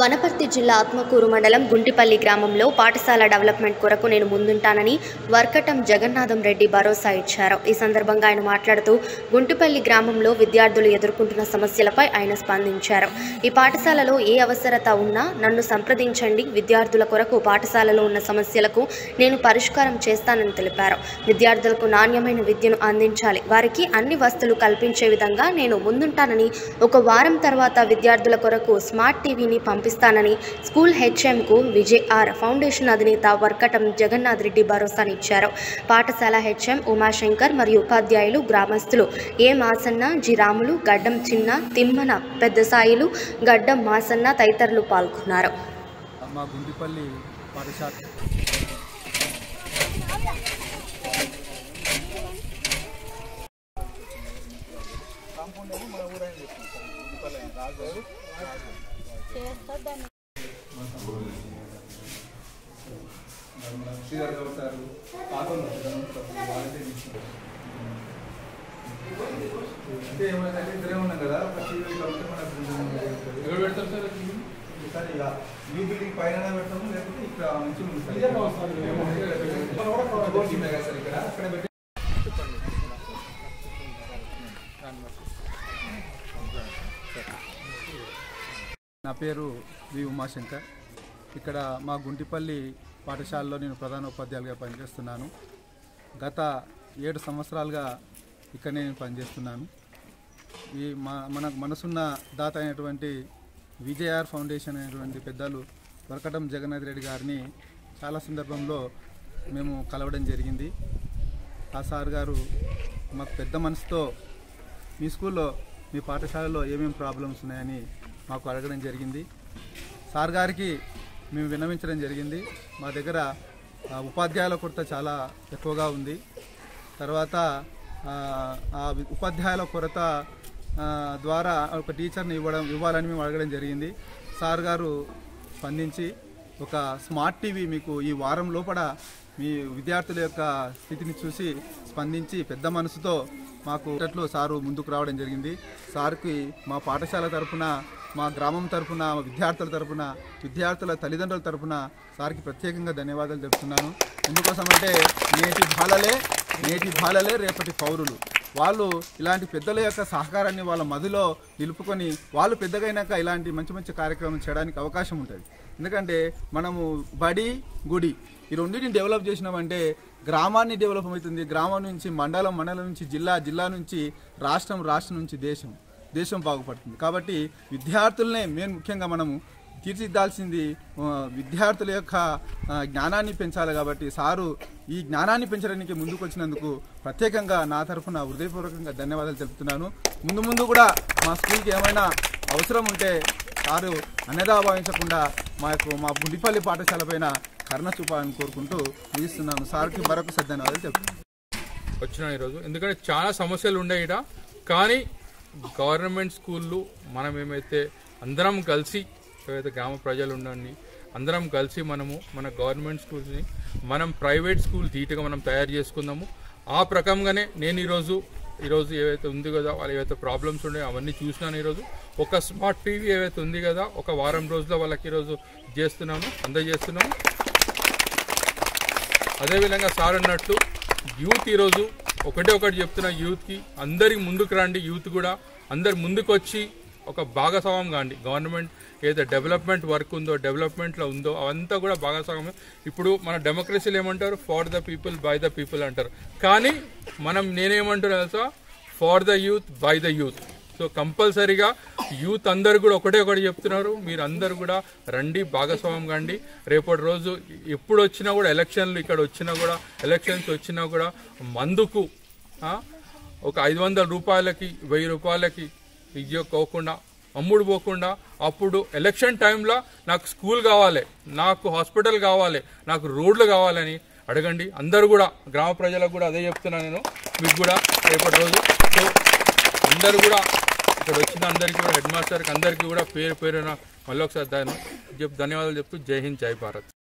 వనపర్తి జిల్లా ఆత్మకూరు మండలం గుంటిపల్లి గ్రామంలో పాఠశాల డెవలప్మెంట్ కొరకు నేను ముందుంటానని వర్కటం జగన్నాథం రెడ్డి భరోసా ఇచ్చారు। ఈ సందర్భంగా ఆయన మాట్లాడుతూ గుంటిపల్లి గ్రామంలో విద్యార్థులు ఎదుర్కొంటున్న సమస్యలపై ఆయన స్పందించారు। ఈ పాఠశాలలో ఏ అవసరత ఉన్నా నన్ను సంప్రదించండి, విద్యార్థుల కొరకు పాఠశాలలో ఉన్న సమస్యలకు నేను పరిష్కారం చేస్తానని తెలిపారు। విద్యార్థులకు నాణ్యమైన విద్యను అందించాలి, వారికి అన్ని వస్తువులు కల్పించే విధంగా నేను ముందుంటానని, ఒక వారం తర్వాత విద్యార్థుల కొరకు స్మార్ట్ టీవీని పంపిస్తానని స్కూల్ హెచ్ఎం కు విజయఆర్ ఫౌండేషన్ అధినేత వర్కటం జగన్నాథ్ రెడ్డి భరోసానిచ్చారు। పాఠశాల హెచ్ఎం ఉమాశంకర్ మరియు ఉపాధ్యాయులు, గ్రామస్తులు ఏ మాసన్న, జి రాములు, గడ్డం చిన్న, తిమ్మన పెద్ద సాయిలు, గడ్డం మాసన్న తదితరులు పాల్గొన్నారు। నా పేరు వి ఉమాశంకర్। ఇక్కడ మా గుంటిపల్లి పాఠశాలలో నేను ప్రధాన ఉపాధ్యాయులుగా పనిచేస్తున్నాను। గత 7 సంవత్సరాలుగా ఇక్కడ నేను పనిచేస్తున్నాను। ఈ మన మనసున్న దాత అయినటువంటి విజయఆర్ ఫౌండేషన్ అయినటువంటి పెద్దలు వర్కటం జగన్నాథ్ రెడ్డి గారిని చాలా సందర్భంలో మేము కలవడం జరిగింది। ఆ సార్ గారు మాకు పెద్ద మనసుతో మీ స్కూల్లో, మీ పాఠశాలలో ఏమేమి ప్రాబ్లమ్స్ ఉన్నాయని మాకు అడగడం జరిగింది। సార్ గారికి మేము విన్నవించడం జరిగింది। మా దగ్గర ఉపాధ్యాయుల కొరత చాలా ఎక్కువగా ఉంది। తర్వాత ఆ ఉపాధ్యాయుల కొరత ద్వారా ఒక టీచర్ని ఇవ్వాలని మేము అడగడం జరిగింది। సార్ గారు స్పందించి ఒక స్మార్ట్ టీవీ మీకు ఈ వారం లోపల మీ విద్యార్థుల యొక్క స్థితిని చూసి స్పందించి పెద్ద మనసుతో మాకు అట్లు సారు ముందుకు రావడం జరిగింది। సార్కి మా పాఠశాల తరఫున, మా గ్రామం తరఫున, విద్యార్థుల తరఫున, విద్యార్థుల తల్లిదండ్రుల తరఫున సార్కి ప్రత్యేకంగా ధన్యవాదాలు తెలుపుతున్నాను। ఎందుకోసం అంటే నేటి బాలలే రేపటి పౌరులు, వాళ్ళు ఇలాంటి పెద్దల యొక్క సహకారాన్ని వాళ్ళ మదిలో నిలుపుకొని వాళ్ళు పెద్దగైనాక ఇలాంటి మంచి మంచి కార్యక్రమం చేయడానికి అవకాశం ఉంటుంది। ఎందుకంటే మనము బడి, గుడి ఈ రెండింటిని డెవలప్ చేసినామంటే గ్రామాన్ని డెవలప్ అవుతుంది। గ్రామం నుంచి మండలం, మండలం నుంచి జిల్లా, జిల్లా నుంచి రాష్ట్రం, రాష్ట్రం నుంచి దేశం, దేశం బాగుపడుతుంది। కాబట్టి విద్యార్థులనే ముఖ్యంగా మనము తీర్చిదిద్దాల్సింది, విద్యార్థుల యొక్క జ్ఞానాన్ని పెంచాలి। కాబట్టి సారు ఈ జ్ఞానాన్ని పెంచడానికి ముందుకు వచ్చినందుకు ప్రత్యేకంగా నా తరఫున హృదయపూర్వకంగా ధన్యవాదాలు తెలుపుతున్నాను। ముందు కూడా మా స్కూల్కి ఏమైనా అవసరం ఉంటే సారు అన్నదా భావించకుండా మా గుండిపల్లి పాఠశాల పైన కరుణ చూపాలని కోరుకుంటూ ముగిస్తున్నాను। సార్కి మరొకసారి ధన్యవాదాలు చెప్తున్నాను। వచ్చినా ఈరోజు ఎందుకంటే చాలా సమస్యలు ఉండేట, కానీ గవర్నమెంట్ స్కూళ్ళు మనం ఏమైతే అందరం కలిసి, ఏవైతే గ్రామ ప్రజలు ఉండండి అందరం కలిసి మనము మన గవర్నమెంట్ స్కూల్స్ని మనం ప్రైవేట్ స్కూల్ ధీటుగా మనం తయారు చేసుకుందాము। ఆ ప్రకారంగానే నేను ఈరోజు ఏవైతే ఉంది కదా, వాళ్ళు ఏవైతే ప్రాబ్లమ్స్ ఉన్నాయో అవన్నీ చూసినాను। ఈరోజు ఒక స్మార్ట్ టీవీ ఏవైతే ఉంది కదా, ఒక వారం రోజుల్లో వాళ్ళకి ఈరోజు అందజేస్తున్నాము। అదేవిధంగా సార్ అన్నట్లు యూత్ ఈరోజు ఒకటి చెప్తున్నా, యూత్కి అందరికి ముందుకు రండి, యూత్ కూడా అందరు ముందుకు వచ్చి ఒక భాగస్వామ్యం కాండి। గవర్నమెంట్ ఏదైతే డెవలప్మెంట్ వర్క్ ఉందో, డెవలప్మెంట్లో ఉందో అవంతా కూడా భాగస్వామ్యం। ఇప్పుడు మన డెమోక్రసీలు ఏమంటారు, for the people by the people అంటారు, కానీ నేనేమంటున్నా తెలుసా, for the youth by the youth. So కంపల్సరీగా యూత్ అందరు కూడా ఒకటి చెప్తున్నారు, మీరు అందరు కూడా రండి, భాగస్వామ్యం కండి। రేపటి రోజు ఎప్పుడు వచ్చినా కూడా ఎలక్షన్లు, ఇక్కడ వచ్చినా కూడా ఎలక్షన్స్ వచ్చినా కూడా మందుకు ఒక 500 రూపాయలకి, 1000 రూపాయలకి ఇది కాకుండా అమ్ముడు పోకుండా, అప్పుడు ఎలక్షన్ టైంలో నాకు స్కూల్ కావాలి, నాకు హాస్పిటల్ కావాలి, నాకు రోడ్లు కావాలని అడగండి। అందరు కూడా గ్రామ ప్రజలకు కూడా అదే చెప్తున్నా నేను, మీకు కూడా రేపటి రోజు। సో అందరు కూడా ఇక్కడ వచ్చిన అందరికీ కూడా, హెడ్ మాస్టర్కి అందరికీ కూడా పేరున మళ్ళీ ఒకసారి ధన్యవాదాలు చెప్తూ జై హింద్, జై భారత్।